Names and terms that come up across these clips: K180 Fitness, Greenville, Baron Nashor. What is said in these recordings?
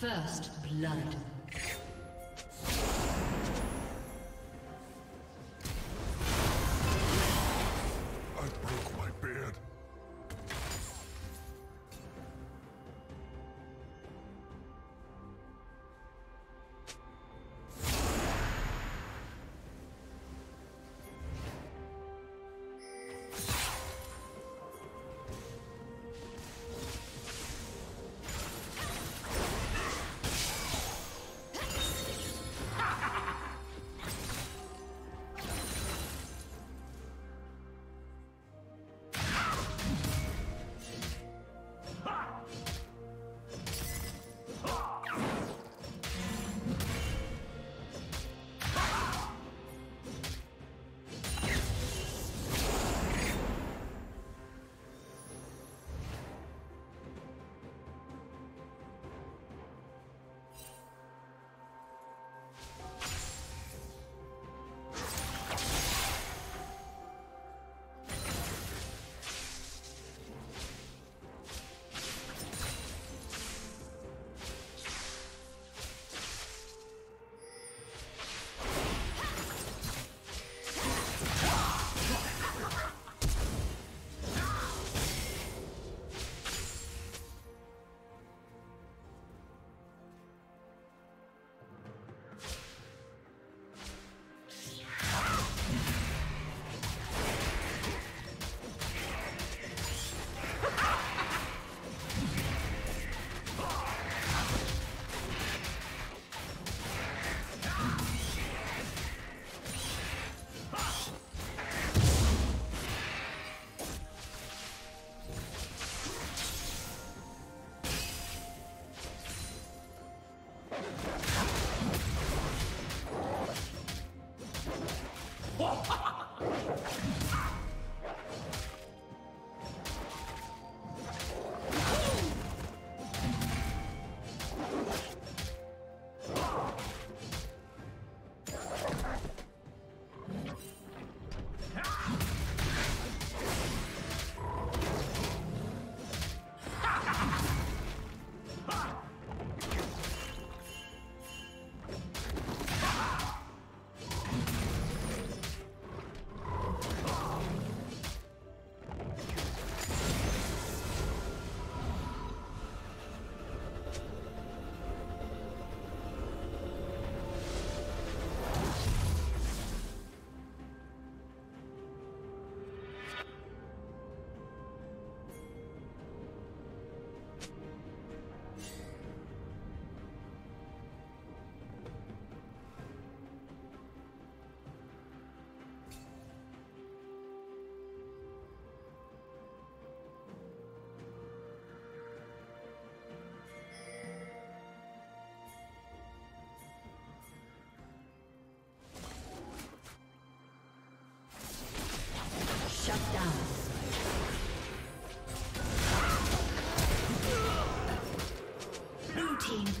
First blood.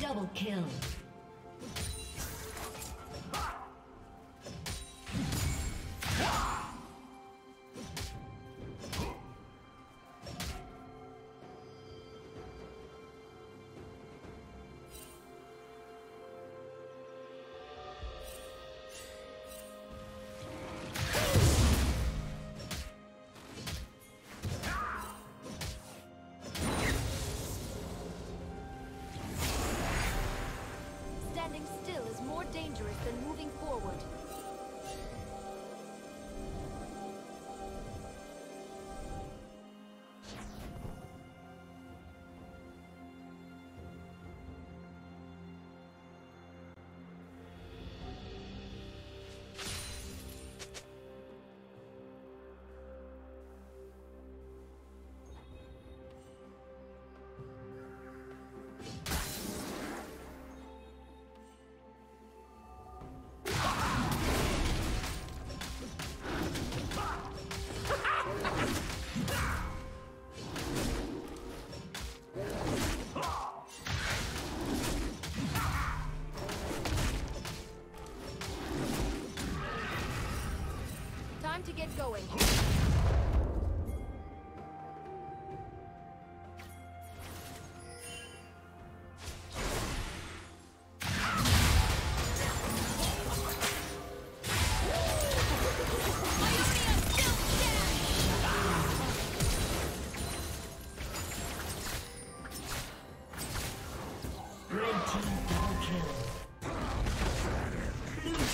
Double kill. Dangerous than moving forward.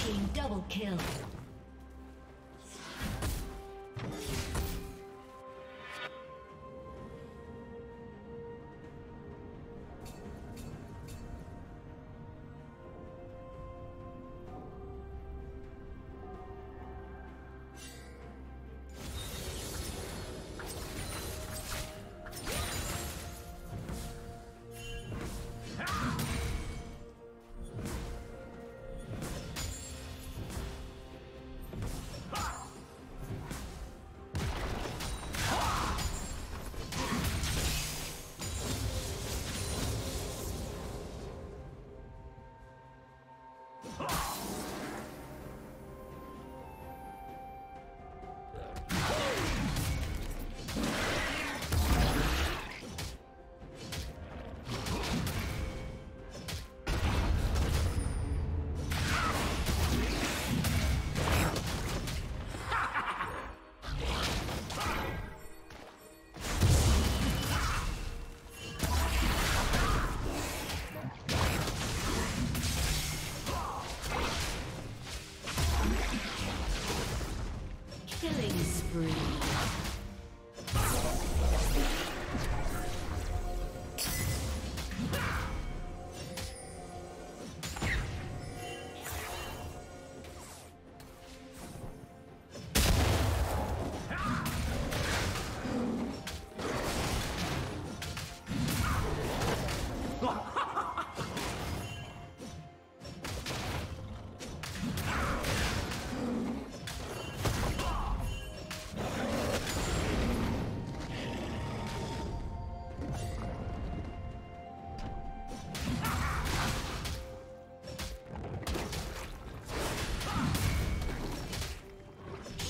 team double kill.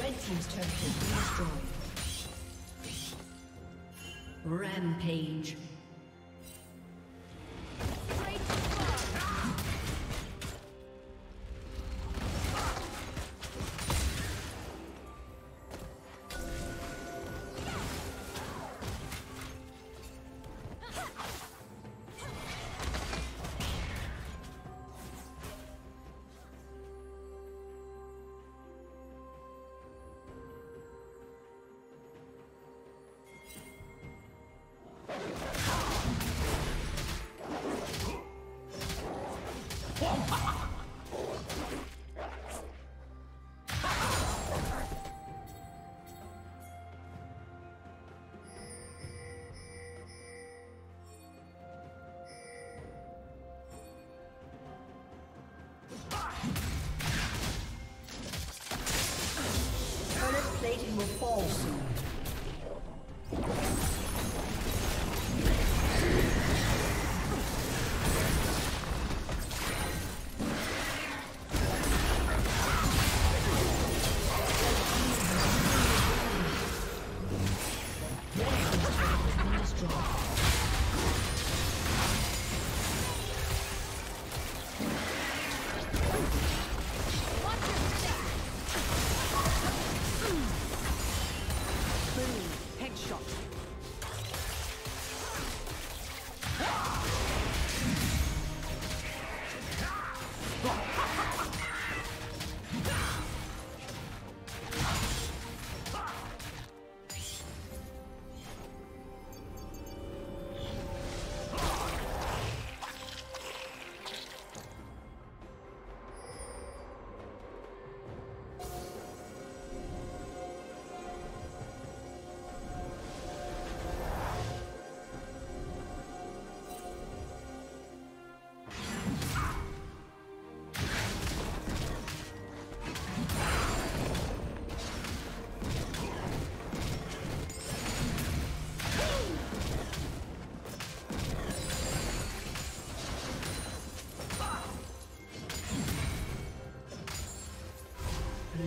Red team's turret has been destroyed. Rampage. Plating will fall soon.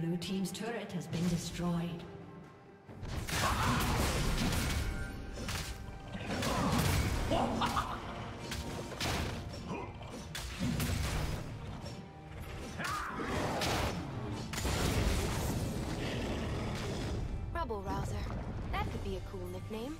Blue team's turret has been destroyed. Rubble Rouser. That could be a cool nickname.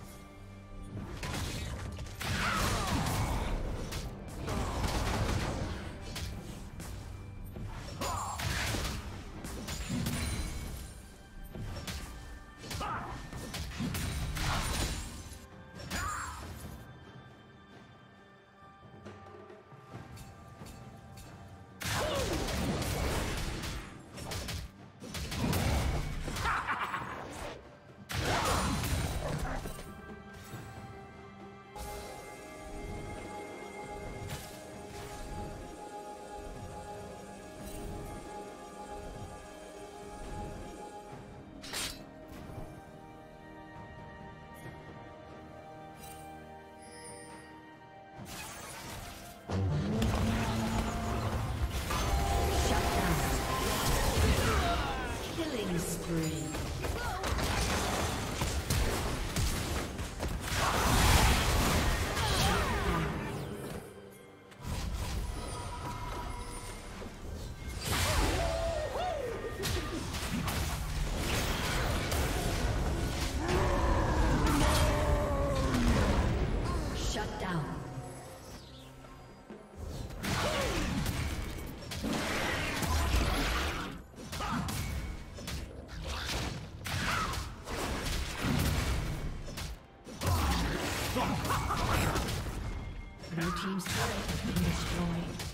Blue team's turret has been destroyed.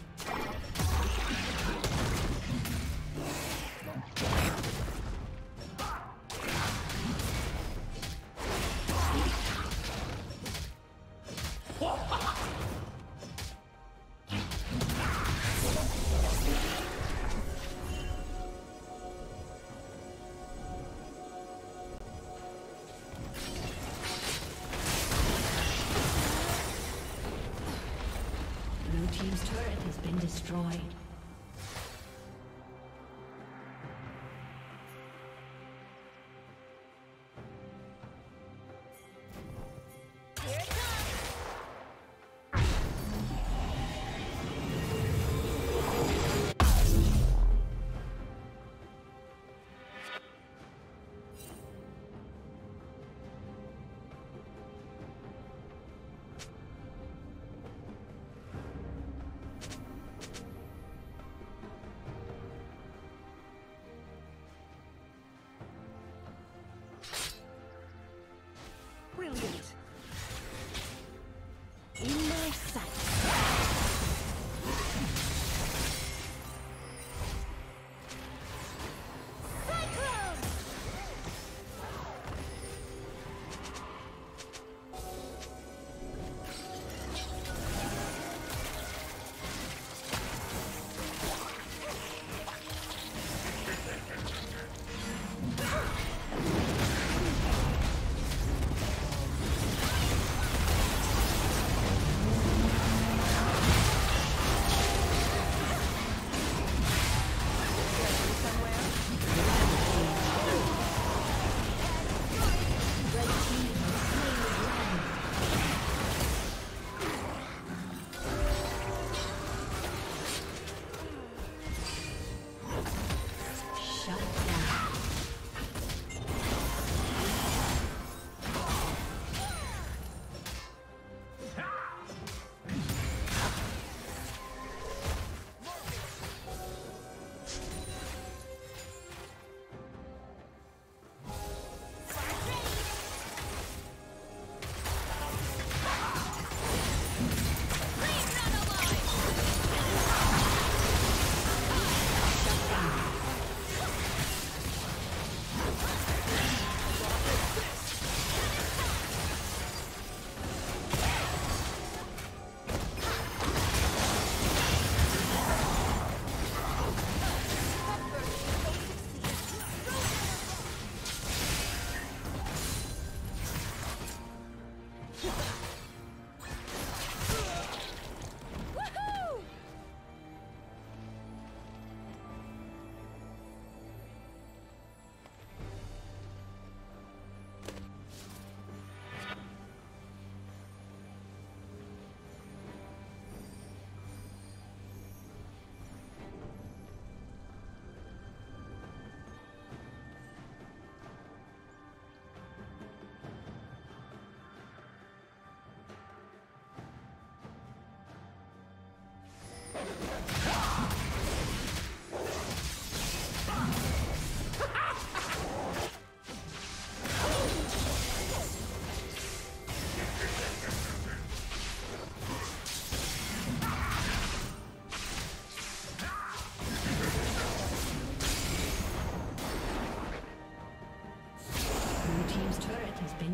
Team's turret has been destroyed. Here it comes.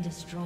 Destroyed.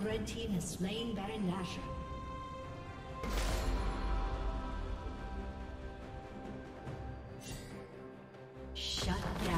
The team has slain Baron Nashor. Shut down.